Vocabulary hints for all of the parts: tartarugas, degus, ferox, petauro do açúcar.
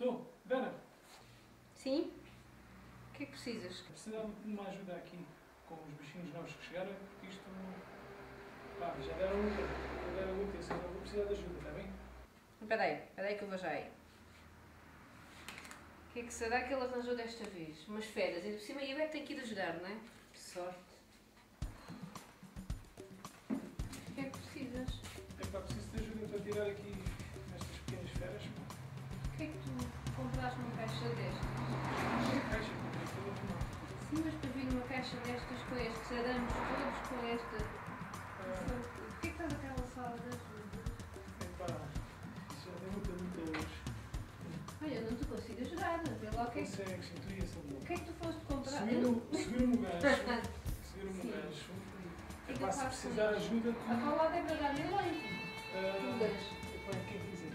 Estou? Vera? Sim? O que é que precisas? Precisava de uma ajuda aqui com os bichinhos novos que chegaram, porque isto... Pá, já deram útil, só vou precisar de ajuda, está bem? Espera aí que eu vou já aí. O que é que será que ele arranjou desta vez? Umas feras, e por cima e a Beto tem que ir ajudar, não é? Que sorte. O que é que precisas? É pá, preciso de ajuda para tirar aqui estas pequenas feras. O que é que tu compraste numa caixa destas? Uma caixa, comprei toda de novo. Sim, mas para vir numa caixa destas com estes arames todos, com esta... O que é que estás naquela sala de ajuda? É pá, só deu muita luz. Olha, eu não te consigo ajudar, mas é logo que... Consegues, tu ias a boca. O que é que tu foste comprar? Seguiram-me o gancho. É pá, se precisar ajuda... A qual lado é para dar em longe? Tu dois. Epá, o que é que dizes?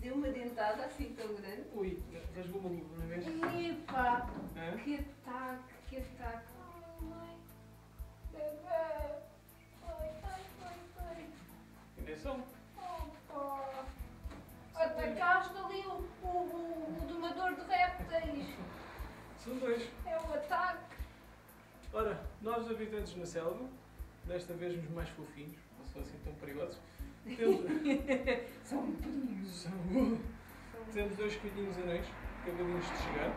Deu uma dentada assim tão grande. Ui, rasgou uma luva, não é mesmo? Epá, que ataque. Ai, bebê. Foi. Ainda é só? Opa. Atacaste ali o domador de répteis. São dois. É um ataque. Ora, nós habitantes na selva, desta vez os mais fofinhos, não são assim tão perigosos. Temos dois coelhinhos anéis, acabadinhos de chegar,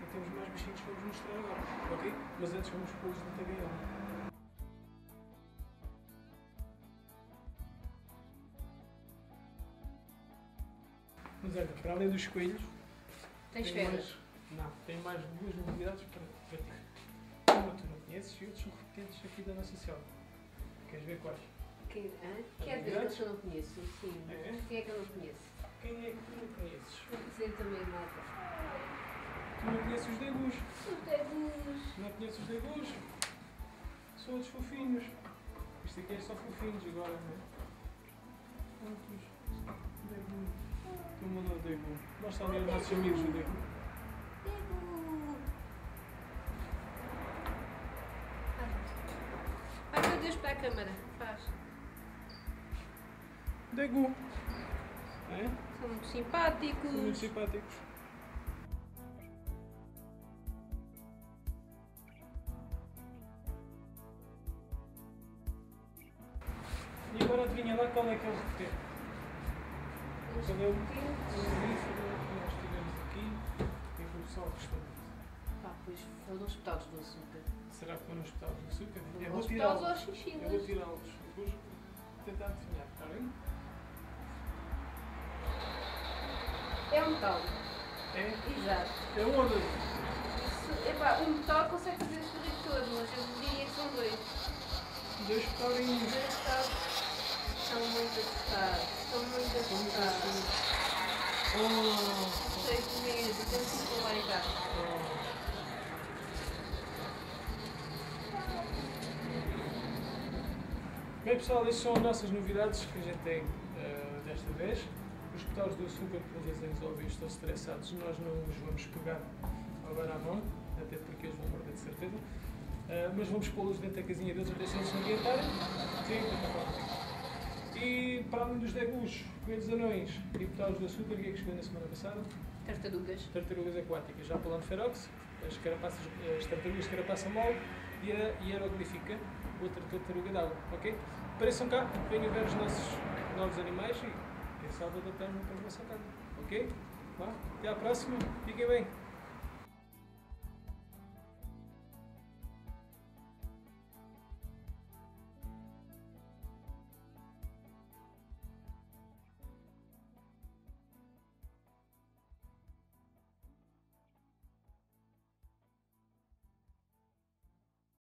e temos mais bichinhos que vamos mostrar agora, ok? Mas antes vamos pô-los na tabela. Mas olha, para além dos coelhos... Tens feras? Não, tenho mais duas novidades para ti. Uma tu não conheces e outros são repetidos aqui da nossa selva. Queres ver quais? Quer dizer que eu não conheço, sim. Quem é que eu não conheço? Quem é que tu não conheces? Vou dizer também nada. Tu não conheces os degus? Não conheces os degus? São outros fofinhos. Isto aqui é só fofinhos agora, não é? Outros degus. Tu mandou o degu. Nós também os nossos amigos do degu. Ai meu Deus, para a câmara. Faz. Degu. É? São muito simpáticos. E agora adivinha lá qual é que é o roteiro? Qual é o livro que nós tivemos aqui e que o pessoal gostou? Pá, pois foram os petados do açúcar. Será que foram os petados do açúcar? Eu vou tirá-los. Depois vou tentar adivinhar, está bem? É um metal. É? Exato. É um ou dois? Epá, um metal consegue fazer este rio todo, mas eu diria que são dois. Dois petalinhos. Dois petalos. Estão muito assustados. Oh! Sei que medo, temos que pular em casa. Bem pessoal, estas são as nossas novidades que a gente tem desta vez. Os petauros do açúcar, por desenhos óbvios, estão estressados, nós não os vamos pegar agora à mão, até porque eles vão morder de certeza, mas vamos pô-los dentro da casinha deles, até se eles se ambientarem. E para além dos degus, coelhos anões e petauros do açúcar, o que é que chegou na semana passada? Tartarugas. Tartarugas aquáticas, já falando de ferox, as tartarugas de carapaça mole e a hieroglífica, outra tartaruga d'água, ok? Apareçam cá, venham ver os nossos novos animais e... Quem sabe adaptar-me para a nossa casa, ok? Vá, até à próxima, fiquem bem!